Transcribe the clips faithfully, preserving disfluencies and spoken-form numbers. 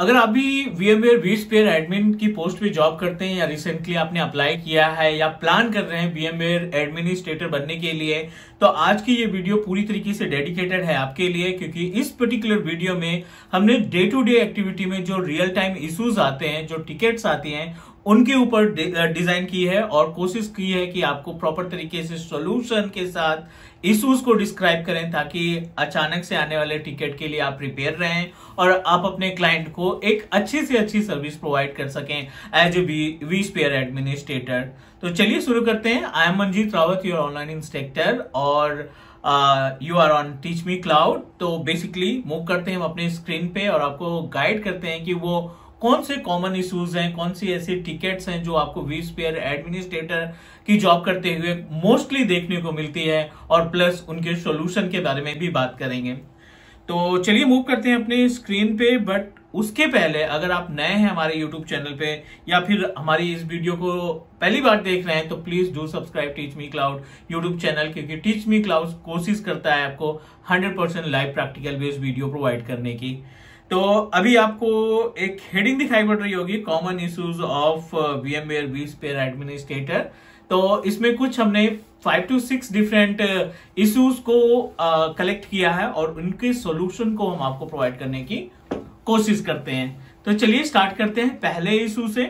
अगर आप भी VMware vSphere एडमिन की पोस्ट पे जॉब करते हैं या रिसेंटली आपने अप्लाई किया है या प्लान कर रहे हैं VMware एडमिनिस्ट्रेटर बनने के लिए, तो आज की ये वीडियो पूरी तरीके से डेडिकेटेड है आपके लिए, क्योंकि इस पर्टिकुलर वीडियो में हमने डे टू डे एक्टिविटी में जो रियल टाइम इश्यूज आते हैं, जो टिकट्स आती हैं, उनके ऊपर डिजाइन की है और कोशिश की है कि आपको प्रॉपर तरीके से सॉल्यूशन के साथ इश्यूज को डिस्क्राइब करें ताकि अचानक से आने वाले टिकट के लिए आप प्रिपेयर रहें और आप अपने क्लाइंट को एक अच्छी से अच्छी सर्विस प्रोवाइड कर सकें एज ए vSphere एडमिनिस्ट्रेटर। तो चलिए शुरू करते हैं। I am Manjeet Rawat, your online instructor, और you are on teach me cloud. तो बेसिकली मूव करते हैं हम अपने स्क्रीन पे और आपको गाइड करते हैं कि वो कौन से कॉमन इश्यूज हैं, कौन सी ऐसी टिकट्स हैं जो आपको vSphere एडमिनिस्ट्रेटर की जॉब करते हुए मोस्टली देखने को मिलती है, और प्लस उनके सॉल्यूशन के बारे में भी बात करेंगे। तो चलिए मूव करते हैं अपने स्क्रीन पे। बट उसके पहले अगर आप नए हैं हमारे YouTube चैनल पे या फिर हमारी इस वीडियो को पहली बार देख रहे हैं, तो please do subscribe teach me Cloud YouTube channel, क्योंकि टीच मी क्लाउड कोशिश करता है आपको hundred percent live practical based video provide करने की। तो अभी आपको एक हेडिंग दिखाई पड़ रही होगी, common issues of VMware vSphere administrator. तो इसमें कुछ हमने five two six different issues को कलेक्ट uh, किया है और उनके सॉल्यूशन को हम आपको प्रोवाइड करने की कोशिश करते हैं। तो चलिए स्टार्ट करते हैं पहले इशू से।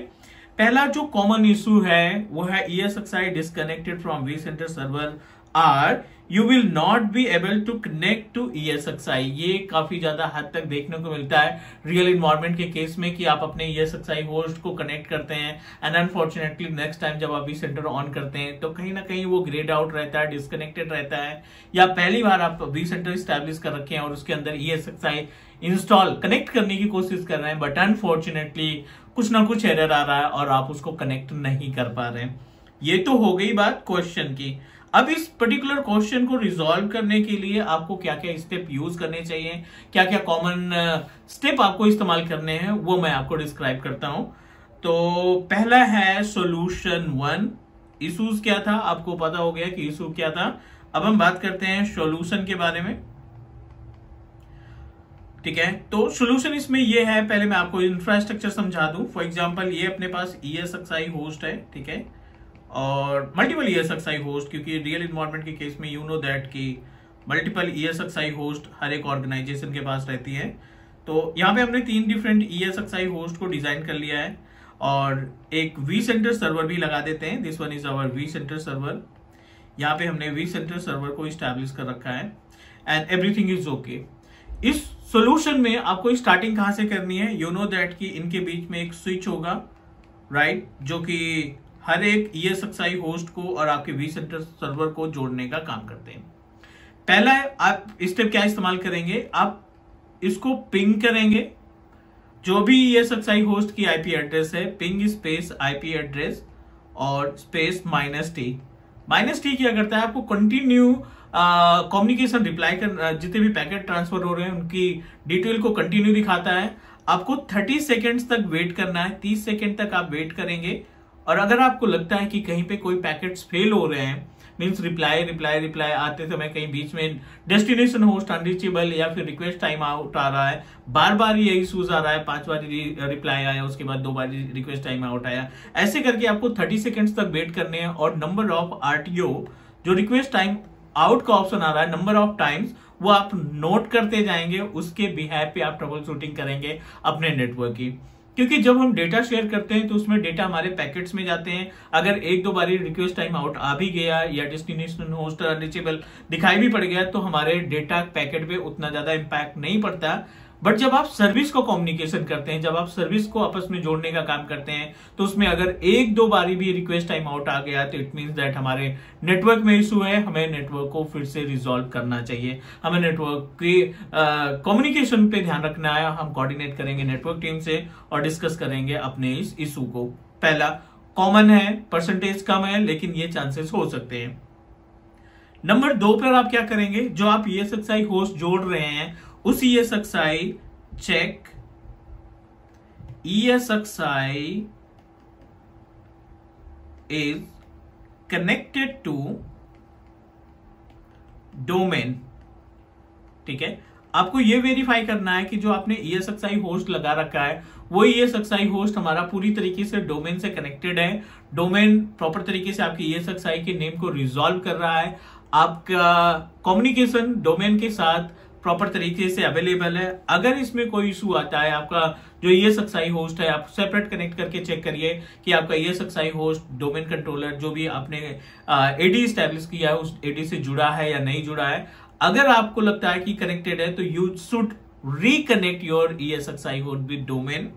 पहला जो कॉमन इशू है वो है E S X i disconnected from vCenter server or you will not be able to connect to E S X i। ये काफी ज्यादा हद तक देखने को मिलता है रियल इन्वायरमेंट के केस में कि आप अपने E S X i host को कनेक्ट करते हैं एंड अनफॉर्चुनेटली नेक्स्ट टाइम जब आप vCenter ऑन करते हैं तो कहीं ना कहीं वो ग्रेड आउट रहता है, डिस्कनेक्टेड रहता है, या पहली बार आप vCenter स्टैब्लिश कर रखे हैं और उसके अंदर E S X i install connect करने की कोशिश कर रहे हैं बट अनफॉर्चुनेटली कुछ ना कुछ एरर आ रहा है और आप उसको कनेक्ट नहीं कर पा रहे हैं। ये तो हो गई बात क्वेश्चन की। अब इस पर्टिकुलर क्वेश्चन को रिजॉल्व करने के लिए आपको क्या क्या स्टेप यूज करने चाहिए, क्या क्या कॉमन स्टेप आपको इस्तेमाल करने हैं, वो मैं आपको डिस्क्राइब करता हूं। तो पहला है सॉल्यूशन वन। इश्यूज क्या था आपको पता हो गया कि इशू क्या था। अब हम बात करते हैं सॉल्यूशन के बारे में, ठीक है। तो सॉल्यूशन इसमें ये है, पहले मैं आपको इंफ्रास्ट्रक्चर समझा दूं। फॉर एग्जांपल ये अपने पास E S X i host है, ठीक है, और multiple E S X i host, क्योंकि रियल इन्वायरमेंट के केस में यू नो दैट कि multiple E S X i host हर एक ऑर्गेनाइजेशन के पास रहती है। तो यहाँ पे हमने तीन different E S X i host को डिजाइन कर लिया है और एक vCenter सर्वर भी लगा देते हैं। This one is our vCenter server. यहाँ पे हमने vCenter सर्वर को इस्टेब्लिश कर रखा है एंड एवरीथिंग इज ओके। इस सोल्यूशन में आपको स्टार्टिंग कहाँ से करनी है, यू नो दैट कि इनके बीच में एक स्विच होगा, राइट right? जो कि हर एक E S X i host को और आपके vCenter सर्वर को जोड़ने का काम करते हैं। पहला है, आप स्टेप क्या इस्तेमाल करेंगे, आप इसको पिंग करेंगे। जो भी E S X i host की आईपी एड्रेस है, पिंग स्पेस आईपी एड्रेस और space minus T. Minus T क्या करता है, आपको कंटिन्यू कम्युनिकेशन रिप्लाई कर, जितने भी पैकेट ट्रांसफर हो रहे हैं उनकी डिटेल को कंटिन्यू दिखाता है। आपको थर्टी सेकेंड्स तक वेट करना है, तीस सेकेंड तक आप वेट करेंगे, और अगर आपको लगता है कि कहीं पे कोई पैकेट्स फेल हो रहे हैं, मीन्स रिप्लाई रिप्लाई रिप्लाई आते समय कहीं बीच में डेस्टिनेशन होस्ट अनरीचेबल या फिर रिक्वेस्ट टाइम आउट आ रहा है, बार बार ये इशूज आ रहा है, पांच बार रिप्लाई आया, उसके बाद दो बार रिक्वेस्ट टाइम आउट आया, ऐसे करके आपको थर्टी सेकेंड्स तक वेट करने हैं। और नंबर ऑफ आरटीओ, जो रिक्वेस्ट टाइम आउट का ऑप्शन आ रहा है, नंबर ऑफ टाइम्स, वो आप नोट करते जाएंगे, उसके बिहाफ पे आप ट्रबल शूटिंग करेंगे अपने नेटवर्क की। क्योंकि जब हम डेटा शेयर करते हैं तो उसमें डेटा हमारे पैकेट्स में जाते हैं। अगर एक दो बारी रिक्वेस्ट टाइम आउट आ भी गया या डेस्टिनेशन होस्ट अनरीचेबल दिखाई भी पड़ गया तो हमारे डेटा पैकेट पे उतना ज्यादा इम्पैक्ट नहीं पड़ता। बट जब आप सर्विस को कम्युनिकेशन करते हैं, जब आप सर्विस को आपस में जोड़ने का काम करते हैं, तो उसमें अगर एक दो बारी भी रिक्वेस्ट टाइम आउट आ गया तो इट मींस दैट हमारे नेटवर्क में इशू है, हमें नेटवर्क को फिर से रिजॉल्व करना चाहिए, हमें नेटवर्क के कम्युनिकेशन पे ध्यान रखना है। हम कोऑर्डिनेट करेंगे नेटवर्क टीम से और डिस्कस करेंगे अपने इस इशू को। पहला कॉमन है, परसेंटेज कम है लेकिन ये चांसेस हो सकते हैं। नंबर दो पर आप क्या करेंगे, जो आप E S X i host जोड़ रहे हैं उस E S X i check E S X i is connected to domain, ठीक है। आपको ये वेरीफाई करना है कि जो आपने E S X i host लगा रखा है वो E S X i host हमारा पूरी तरीके से डोमेन से कनेक्टेड है, डोमेन प्रॉपर तरीके से आपके E S X i के नेम को रिजॉल्व कर रहा है, आपका कम्युनिकेशन डोमेन के साथ प्रॉपर तरीके से अवेलेबल है। अगर इसमें कोई इशू आता है, आपका जो E S X i host है आप सेपरेट कनेक्ट करके चेक करिए कि आपका E S X i host domain controller जो भी आपने एडी स्टैब्लिश किया है उस एडी से जुड़ा है या नहीं जुड़ा है। अगर आपको लगता है कि कनेक्टेड है तो you should reconnect your E S X i host with domain.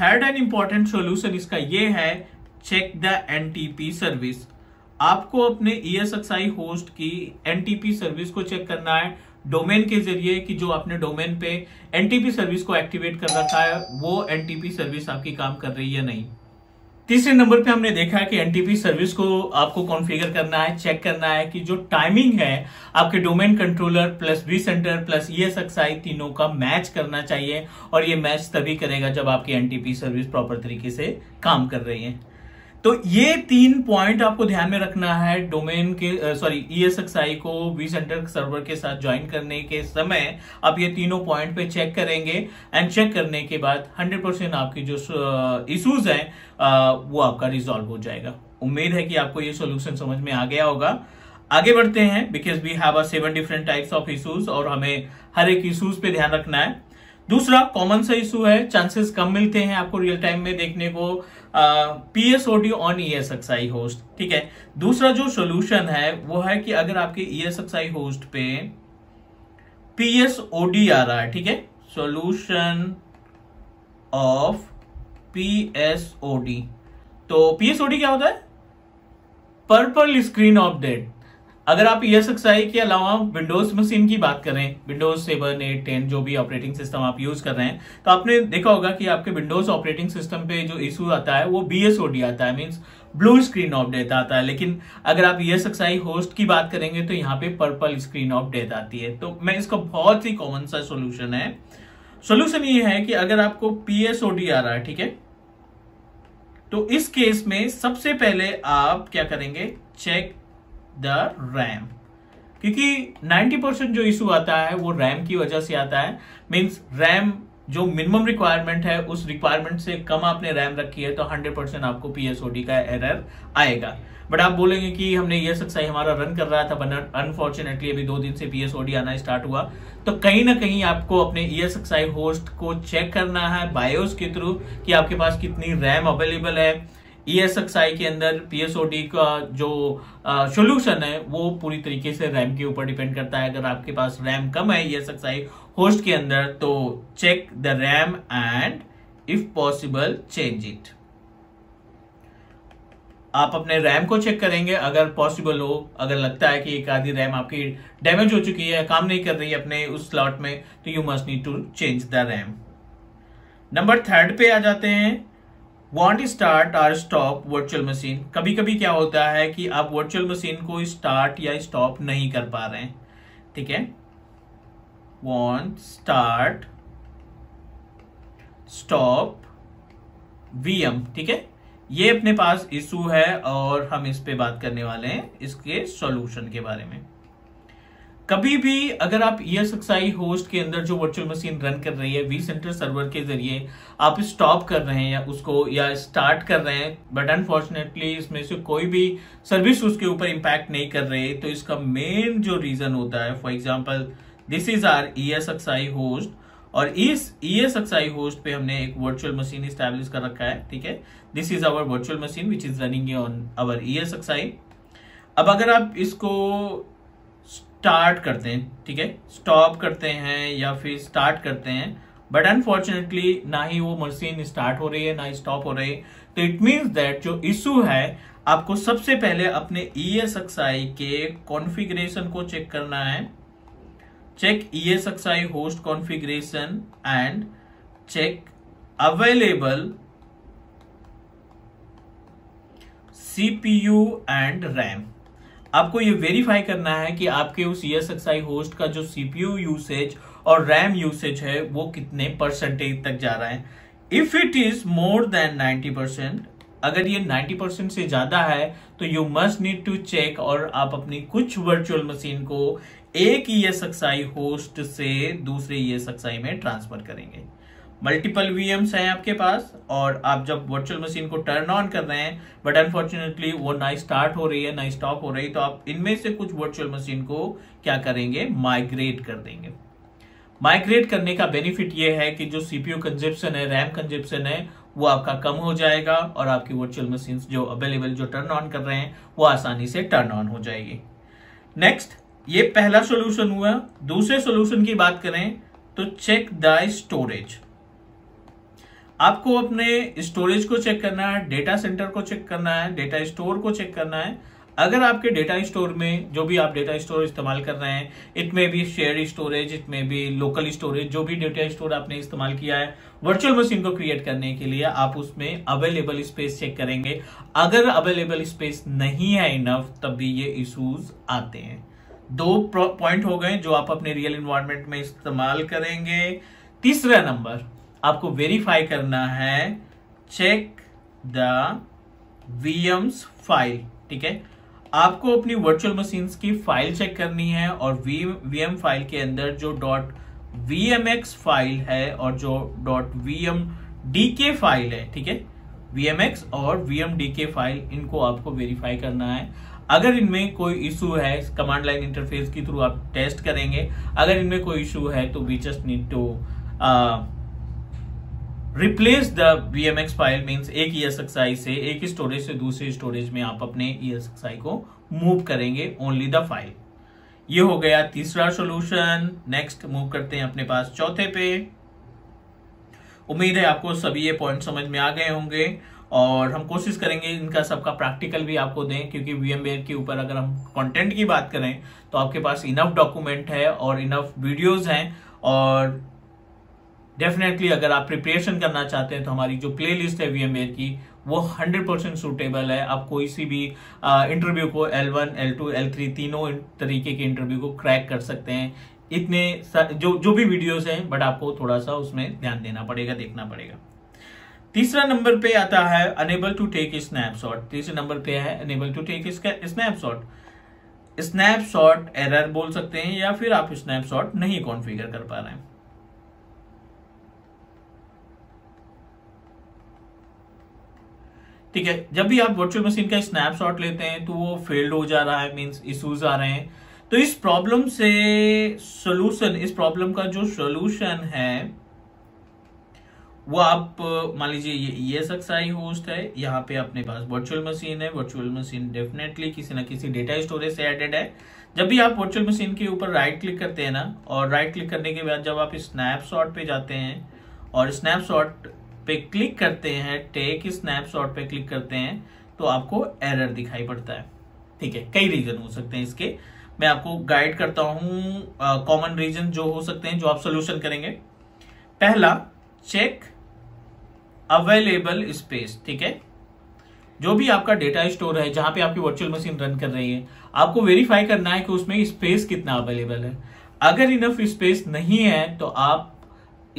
Third and important solution इसका ये है, check the N T P service. आपको अपने E S X i host की N T P सर्विस को check करना है domain के जरिए कि जो आपने डोमेन पे N T P सर्विस को एक्टिवेट कर रखा है वो N T P सर्विस आपकी काम कर रही है या नहीं। तीसरे नंबर पे हमने देखा है कि N T P सर्विस को आपको कॉन्फ़िगर करना है, चेक करना है कि जो टाइमिंग है आपके domain controller plus V center plus E S X i तीनों का मैच करना चाहिए और ये मैच तभी करेगा जब आपकी N T P service proper तरीके से काम कर रही है। तो ये तीन पॉइंट आपको ध्यान में रखना है डोमेन के sorry E S X i को vCenter सर्वर के साथ ज्वाइन करने के समय आप ये तीनों पॉइंट पे चेक करेंगे एंड चेक करने के बाद हंड्रेड परसेंट आपकी जो इश्यूज हैं वो आपका रिजॉल्व हो जाएगा। उम्मीद है कि आपको ये सॉल्यूशन समझ में आ गया होगा। आगे बढ़ते हैं because we have a seven different types of issues और हमें हर एक इशूज पे ध्यान रखना है। दूसरा कॉमन सा इशू है, चांसेस कम मिलते हैं आपको रियल टाइम में देखने को, PSOD on E S X i host, ठीक है। दूसरा जो सोल्यूशन है वो है कि अगर आपके E S X i host पे पीएसओडी आ रहा है, ठीक है, सोल्यूशन ऑफ पीएसओडी। तो पीएसओडी क्या होता है? Purple screen of death. अगर आप E S X i के अलावा विंडोज मशीन की बात करें, विंडोज सेवन एट टेन जो भी ऑपरेटिंग सिस्टम आप यूज कर रहे हैं, तो आपने देखा होगा कि आपके विंडोज ऑपरेटिंग सिस्टम पे जो इशू आता है वो B S O D आता है, means blue screen of death आता है। लेकिन अगर आप E S X i host की बात करेंगे तो यहाँ पे पर्पल स्क्रीन ऑफ डेथ आती है। तो मैं इसका बहुत ही कॉमन सा सोल्यूशन है। सोल्यूशन ये है कि अगर आपको P S O D आ रहा है, ठीक है, तो इस केस में सबसे पहले आप क्या करेंगे, चेक द रैम, क्योंकि नाइंटी परसेंट जो इशू आता है वो रैम की वजह से आता है। मींस रैम जो मिनिमम रिक्वायरमेंट है उस रिक्वायरमेंट से कम आपने रैम रखी है तो हंड्रेड परसेंट आपको पीएसओडी का एरर आएगा। बट आप बोलेंगे कि हमने E S X i हमारा रन कर रहा था बट अनफॉर्चुनेटली अभी दो दिन से पीएसओडी आना स्टार्ट हुआ। तो कहीं ना कहीं आपको अपने E S X i host को चेक करना है बायोस के थ्रू कि आपके पास कितनी रैम अवेलेबल है। E S X i के अंदर P S O D का जो सोल्यूशन है वो पूरी तरीके से रैम के ऊपर डिपेंड करता है। अगर आपके पास रैम कम है E S X i host के अंदर तो check the RAM and if possible change it. आप अपने रैम को चेक करेंगे, अगर पॉसिबल हो, अगर लगता है कि एक आधी रैम आपकी डैमेज हो चुकी है, काम नहीं कर रही है अपने उस स्लॉट में, तो you must need to change the RAM. Number third पे आ जाते हैं, वॉन्ट स्टार्ट और स्टॉप वर्चुअल मशीन। कभी कभी क्या होता है कि आप वर्चुअल मशीन को स्टार्ट या स्टॉप नहीं कर पा रहे हैं, ठीक है। Won't start stop V M, ठीक है, ये अपने पास इशू है और हम इस पे बात करने वाले हैं इसके सॉल्यूशन के बारे में। कभी भी अगर आप E S X i host के अंदर जो वर्चुअल मशीन रन कर रही है vCenter सर्वर के जरिए आप स्टॉप कर रहे हैं या उसको या स्टार्ट कर रहे हैं बट अनफॉर्चुनेटली इसमें से कोई भी सर्विस उसके ऊपर इम्पैक्ट नहीं कर रही, तो इसका मेन जो रीजन होता है, for example this is our E S X i host और इस E S X i host पे हमने एक वर्चुअल मशीन स्टैब्लिश कर रखा है, ठीक है। This is our virtual machine which is running on our E S X i। अब अगर आप इसको स्टार्ट करते हैं, ठीक है, स्टॉप करते हैं या फिर स्टार्ट करते हैं बट अनफॉर्चुनेटली ना ही वो मशीन स्टार्ट हो रही है ना ही स्टॉप हो रही है, तो इट मींस दैट जो इशू है आपको सबसे पहले अपने E S X i के कॉन्फ़िगरेशन को चेक करना है। Check E S X i host configuration and check available C P U and RAM. आपको ये वेरीफाई करना है कि आपके उस E S X i host का जो C P U यूसेज और रैम यूसेज है वो कितने परसेंटेज तक जा रहा है। If it is more than ninety percent अगर ये नब्बे परसेंट से ज्यादा है तो you must need to check, और आप अपनी कुछ वर्चुअल मशीन को एक E S X i host से दूसरे E S X i में ट्रांसफर करेंगे। मल्टीपल V Ms हैं आपके पास और आप जब वर्चुअल मशीन को टर्न ऑन कर रहे हैं बट अनफॉर्चुनेटली वो ना स्टार्ट हो रही है ना स्टॉप हो रही, तो आप इनमें से कुछ वर्चुअल मशीन को क्या करेंगे, माइग्रेट कर देंगे। माइग्रेट करने का बेनिफिट ये है कि जो सीपीयू कंजप्शन है, रैम कंजप्शन है, वो आपका कम हो जाएगा और आपकी वर्चुअल मशीन्स जो अवेलेबल जो टर्न ऑन कर रहे हैं वो आसानी से टर्न ऑन हो जाएगी। नेक्स्ट, ये पहला सॉल्यूशन हुआ। दूसरे सॉल्यूशन की बात करें तो चेक द स्टोरेज। आपको अपने स्टोरेज को चेक करना है, डेटा सेंटर को चेक करना है, डेटा स्टोर को चेक करना है। अगर आपके डेटा स्टोर में जो भी आप डेटा स्टोर इस्तेमाल कर रहे हैं, इट में भी शेयर स्टोरेज, इट में भी लोकल स्टोरेज, जो भी डेटा स्टोर आपने इस्तेमाल किया है वर्चुअल मशीन को क्रिएट करने के लिए, आप उसमें अवेलेबल स्पेस चेक करेंगे। अगर अवेलेबल स्पेस नहीं है इनफ तब भी ये इश्यूज आते हैं। दो पॉइंट हो गए जो आप अपने रियल एनवायरनमेंट में इस्तेमाल करेंगे। तीसरा नंबर, आपको वेरीफाई करना है check the V Ms file. ठीक है, आपको अपनी वर्चुअल मशीन्स की फाइल चेक करनी है और वी वीएम फाइल के अंदर जो dot V M X file है और जो dot V M D K file है, ठीक है, V M X और V M D K file, इनको आपको वेरीफाई करना है। अगर इनमें कोई इशू है, कमांड लाइन इंटरफेस के थ्रू आप टेस्ट करेंगे, अगर इनमें कोई इशू है तो we just need to replace the V M X file. Means एक E S X i से, एक स्टोरेज से दूसरे स्टोरेज में आप अपने E S X i को मूव करेंगे, ओनली द फाइल। ये हो गया तीसरा सॉल्यूशन। नेक्स्ट मूव करते हैं अपने पास चौथे पे। उम्मीद है आपको सभी ये पॉइंट समझ में आ गए होंगे और हम कोशिश करेंगे इनका सबका प्रैक्टिकल भी आपको दें, क्योंकि VMware के ऊपर अगर हम कंटेंट की बात करें तो आपके पास इनफ डॉक्यूमेंट है और इनफ वीडियोज हैं, और डेफिनेटली अगर आप प्रिपरेशन करना चाहते हैं तो हमारी जो प्लेलिस्ट है VMware की वो हंड्रेड परसेंट सूटेबल है। आप कोई सी भी इंटरव्यू को L one, L two, L three तीनों तरीके के इंटरव्यू को क्रैक कर सकते हैं। इतने जो जो भी वीडियोस हैं, बट आपको थोड़ा सा उसमें ध्यान देना पड़ेगा, देखना पड़ेगा। तीसरा नंबर पे आता है अनेबल टू टेक स्नैपशॉट। तीसरे नंबर पे है unable to take snapshot. Snapshot error बोल सकते हैं या फिर आप स्नैपशॉट नहीं कॉन्फिगर कर पा रहे हैं। ठीक है, जब भी आप वर्चुअल मशीन का स्नैपशॉट लेते हैं तो वो फेल्ड हो जा रहा है, मींस इश्यूज आ रहे हैं। तो इस प्रॉब्लम से सॉल्यूशन, इस प्रॉब्लम का जो सॉल्यूशन है वो आप मान लीजिए ये E S X i host है, यहाँ पे अपने पास वर्चुअल मशीन है। वर्चुअल मशीन डेफिनेटली किसी ना किसी डेटा स्टोरेज से एडेड है। जब भी आप वर्चुअल मशीन के ऊपर राइट क्लिक करते हैं ना, और राइट क्लिक करने के बाद जब आप स्नैपशॉट पे जाते हैं और स्नैपशॉट पे क्लिक करते हैं, टेक स्नैपशॉट पे क्लिक करते हैं, तो आपको एरर दिखाई पड़ता है। ठीक है, कई रीजन हो सकते हैं इसके, मैं आपको गाइड करता हूं कॉमन रीजन जो हो सकते हैं जो आप सॉल्यूशन करेंगे। पहला, चेक अवेलेबल स्पेस। ठीक है, जो भी आपका डेटा स्टोर है जहां पे आपकी वर्चुअल मशीन रन कर रही है, आपको वेरीफाई करना है कि उसमें स्पेस कितना अवेलेबल है। अगर इनफ स्पेस नहीं है तो आप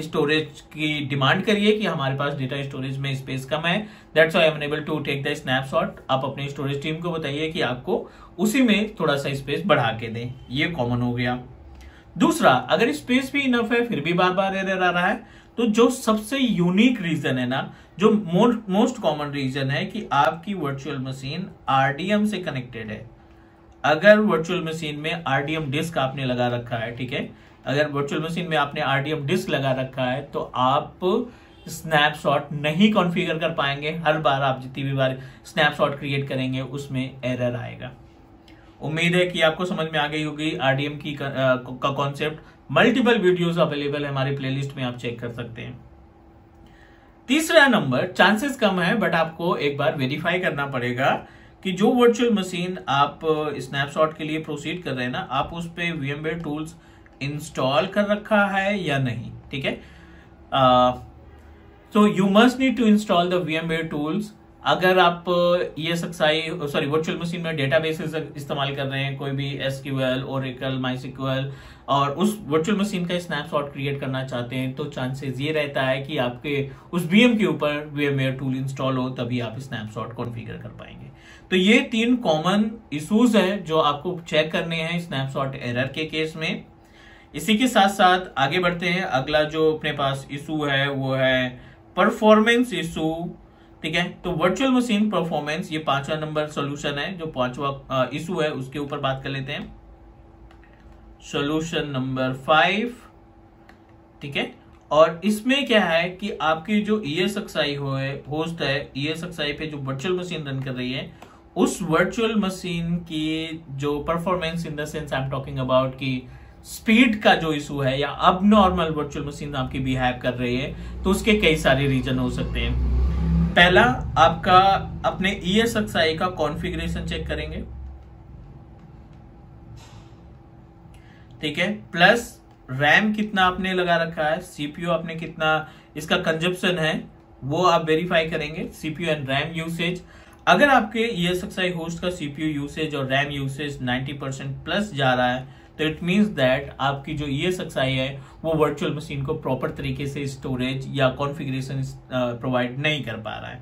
स्टोरेज की डिमांड करिए कि हमारे पास डेटा स्टोरेज में स्पेस कम है, that's why I am enable to take the snapshot. आप अपने स्टोरेज टीम को बताइए कि आपको उसी में थोड़ा सा स्पेस बढ़ा के दें। ये कॉमन हो गया। दूसरा, अगर स्पेस भी इनफ है फिर भी बार बार एरर आ रहा है, तो जो सबसे यूनिक रीजन है ना, जो मोस्ट कॉमन रीजन है कि आपकी virtual machine R D M से कनेक्टेड है। अगर वर्चुअल मशीन में R D M डिस्क आपने लगा रखा है, ठीक है, अगर वर्चुअल मशीन में आपने R D M डिस्क लगा रखा है तो आप स्नैपशॉट नहीं कॉन्फ़िगर कर पाएंगे। हर बार आप जितनी भी बार स्नैपशॉट क्रिएट करेंगे उसमें एरर आएगा। उम्मीद है कि आपको समझ में आ गई होगी R D M की का कॉन्सेप्ट। मल्टीपल वीडियोस अवेलेबल है हमारे प्लेलिस्ट में, आप चेक कर सकते हैं। तीसरा नंबर, चांसेस कम है बट आपको एक बार वेरीफाई करना पड़ेगा कि जो वर्चुअल मशीन आप स्नैपशॉट के लिए प्रोसीड कर रहे हैं ना, आप उस पर VMware टूल्स इंस्टॉल कर रखा है या नहीं। ठीक है, so you must need to install the VMware tools अगर आप E S X I sorry virtual machine में डेटाबेसेस इस्तेमाल कर रहे हैं, कोई भी एसक्यूएल, ओरेकल, माइस्क्यूएल, और उस वर्चुअल मशीन का स्नैपशॉट क्रिएट करना चाहते हैं, तो चांसेस ये रहता है कि आपके उस वीएम के ऊपर वीएमवेयर टूल इंस्टॉल हो, तभी आप स्नैपशॉट कॉन्फिगर कर पाएंगे। तो ये तीन कॉमन इशूज है जो आपको चेक करने हैं स्नैपशॉट एरर के केस में। इसी के साथ साथ आगे बढ़ते हैं। अगला जो अपने पास इशू है वो है परफॉर्मेंस इशू, ठीक है। तो वर्चुअल मशीन परफॉर्मेंस, ये पांचवा नंबर सॉल्यूशन है, जो पांचवा इशू है उसके ऊपर बात कर लेते हैं। सॉल्यूशन नंबर फाइव, ठीक है। और इसमें क्या है कि आपकी जो ईएसएक्सआई होस्ट है, ईएसएक्सआई पे जो वर्चुअल मशीन रन कर रही है, उस वर्चुअल मशीन की जो performance, in the sense I am talking about की स्पीड का जो इशू है, या अब नॉर्मल वर्चुअल मशीन आपकी बिहेव कर रही है, तो उसके कई सारे रीजन हो सकते हैं। पहला, आपका अपने ईएसएक्सआई का कॉन्फ़िगरेशन चेक करेंगे, ठीक है। प्लस रैम कितना आपने लगा रखा है, सीपीयू आपने कितना, इसका कंजप्शन है, वो आप वेरीफाई करेंगे। सीपीयू एंड रैम यूसेज, अगर आपके ईएसएक्सआई होस्ट का सीपीयू यूसेज और रैम यूसेज नब्बे परसेंट प्लस जा रहा है, तो इट मीन्स दैट आपकी जो ईएसएक्सआई है वो वर्चुअल मशीन को प्रॉपर तरीके से स्टोरेज या कॉन्फ़िगरेशन प्रोवाइड नहीं कर पा रहा है।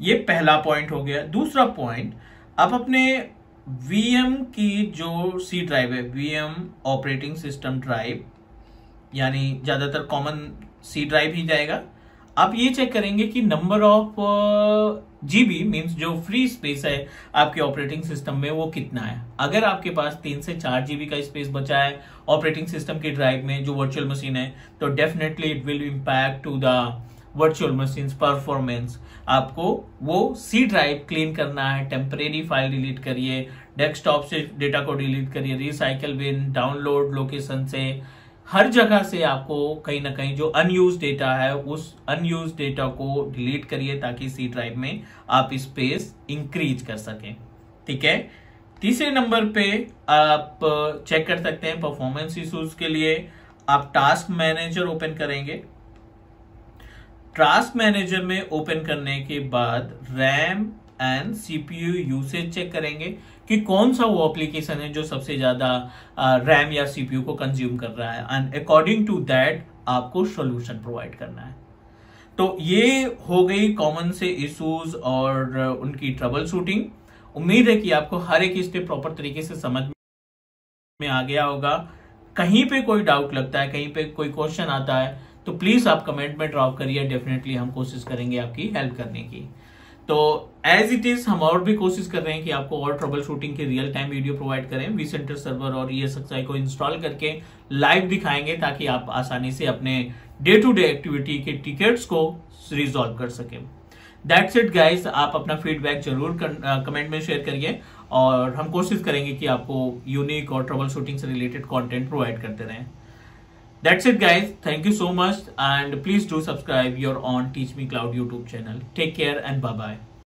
ये पहला पॉइंट हो गया। दूसरा पॉइंट, आप अपने वीएम की जो सी ड्राइव है, वीएम ऑपरेटिंग सिस्टम ड्राइव, यानी ज़्यादातर कॉमन सी ड्राइव ही जाएगा, आप ये चेक करेंगे कि नंबर ऑफ जीबी मींस जो फ्री स्पेस है आपके ऑपरेटिंग सिस्टम में वो कितना है। अगर आपके पास तीन से चार जीबी का स्पेस बचा है ऑपरेटिंग सिस्टम की ड्राइव में जो वर्चुअल मशीन है, तो definitely it will impact to the virtual machine performance. आपको वो सी ड्राइव क्लीन करना है, टेम्परेरी फाइल डिलीट करिए, डेस्कटॉप से डेटा को डिलीट करिए, रिसाइकिल बिन, डाउनलोड लोकेशन से, हर जगह से आपको कहीं ना कहीं जो अनयूज डेटा है उस अनयूज डेटा को डिलीट करिए, ताकि सी ड्राइव में आप स्पेस इंक्रीज कर सकें, ठीक है। तीसरे नंबर पे आप चेक कर सकते हैं परफॉर्मेंस इश्यूज के लिए, आप टास्क मैनेजर ओपन करेंगे। टास्क मैनेजर में ओपन करने के बाद RAM and CPU usage check करेंगे कि कौन सा वो एप्लीकेशन है जो सबसे ज्यादा रैम या सीपीयू को कंज्यूम कर रहा है, एंड अकॉर्डिंग टू दैट आपको सॉल्यूशन प्रोवाइड करना है। तो ये हो गई कॉमन से इश्यूज और उनकी ट्रबल शूटिंग। उम्मीद है कि आपको हर एक स्टेप प्रॉपर तरीके से समझ में आ गया होगा। कहीं पे कोई डाउट लगता है, कहीं पे कोई क्वेश्चन आता है, तो प्लीज आप कमेंट में ड्रॉप करिए, डेफिनेटली हम कोशिश करेंगे आपकी हेल्प करने की। तो एज इट इज हम और भी कोशिश कर रहे हैं कि आपको और ट्रबल शूटिंग के रियल टाइम वीडियो प्रोवाइड करें, वी सेंटर सर्वर और ईएसएक्सआई को इंस्टॉल करके लाइव दिखाएंगे, ताकि आप आसानी से अपने डे टू डे एक्टिविटी के टिकट्स को रिजॉल्व कर सकें। दैट्स इट गाइस, आप अपना फीडबैक जरूर कमेंट में शेयर करिए, और हम कोशिश करेंगे कि आपको यूनिक और ट्रबल शूटिंग से रिलेटेड कॉन्टेंट प्रोवाइड करते रहें। That's it guys, thank you so much, and please do subscribe your on Teach Me Cloud YouTube channel. Take care and bye-bye.